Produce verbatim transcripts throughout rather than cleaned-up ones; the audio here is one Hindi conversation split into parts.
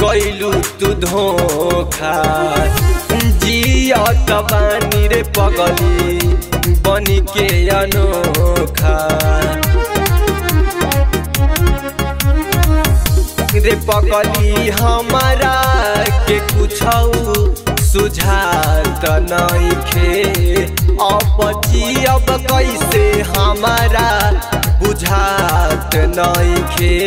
कैलू तू धोखा जिया तबानी रे पगली बनी के अनोखा रे पगली हमारा के कुछ सुझात नइखे अब जियब कैसे हमारा बुझात नइखे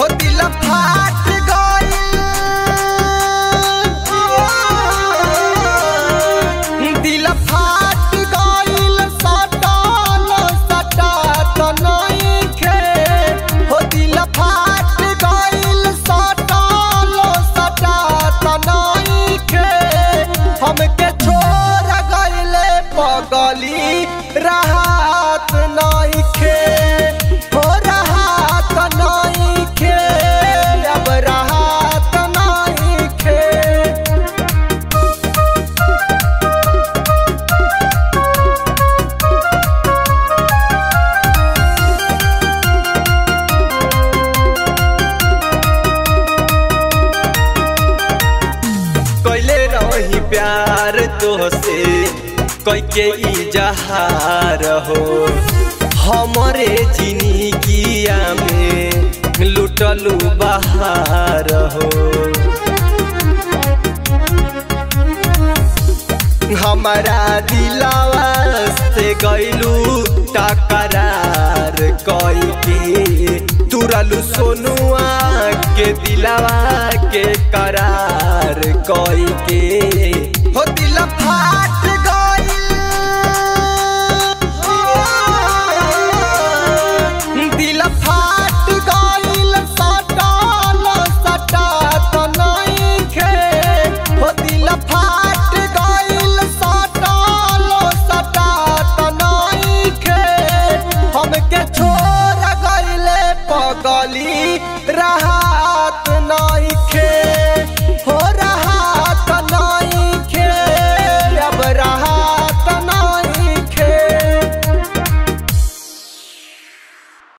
हो दिल फाट राहत नइखे हो राहत नइखे अब राहत नइखे। कैले रही प्यार तोहसे कोई के इजहार हो हमारे जिंदगिया में लुटलू बहार हो हमारा दिलावा से गइलू टकरार कोई के तुरलू सोनुआ के दिलावा के करार कोई के हो दिल फाट राहत नहीं।